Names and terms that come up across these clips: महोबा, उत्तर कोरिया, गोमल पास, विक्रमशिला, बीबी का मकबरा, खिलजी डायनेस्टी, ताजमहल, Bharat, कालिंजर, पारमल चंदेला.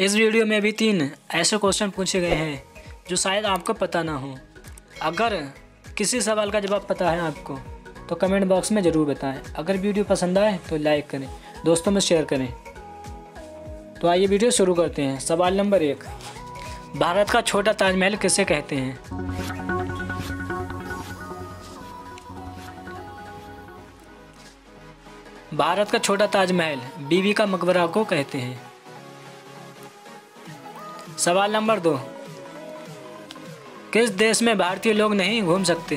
इस वीडियो में भी 3 ऐसे क्वेश्चन पूछे गए हैं जो शायद आपको पता ना हो। अगर किसी सवाल का जवाब पता है आपको तो कमेंट बॉक्स में ज़रूर बताएं। अगर वीडियो पसंद आए तो लाइक करें, दोस्तों में शेयर करें। तो आइए वीडियो शुरू करते हैं। सवाल नंबर 1, भारत का छोटा ताजमहल किसे कहते हैं? भारत का छोटा ताजमहल बीबी का मकबरा को कहते हैं। सवाल नंबर 2, किस देश में भारतीय लोग नहीं घूम सकते?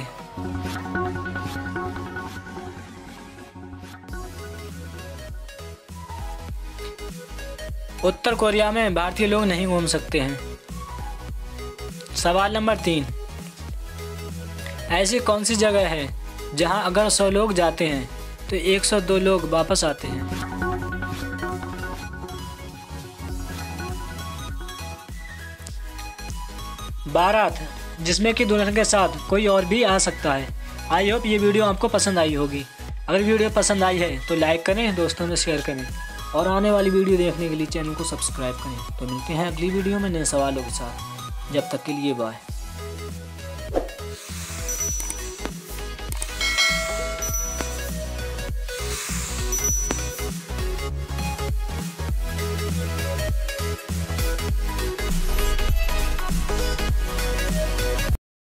उत्तर कोरिया में भारतीय लोग नहीं घूम सकते हैं। सवाल नंबर 3, ऐसी कौन सी जगह है जहां अगर 100 लोग जाते हैं तो 102 लोग वापस आते हैं? बारात, जिसमें कि दुल्हन के साथ कोई और भी आ सकता है। आई होप ये वीडियो आपको पसंद आई होगी। अगर वीडियो पसंद आई है तो लाइक करें, दोस्तों में शेयर करें और आने वाली वीडियो देखने के लिए चैनल को सब्सक्राइब करें। तो मिलते हैं अगली वीडियो में नए सवालों के साथ। जब तक के लिए बाय।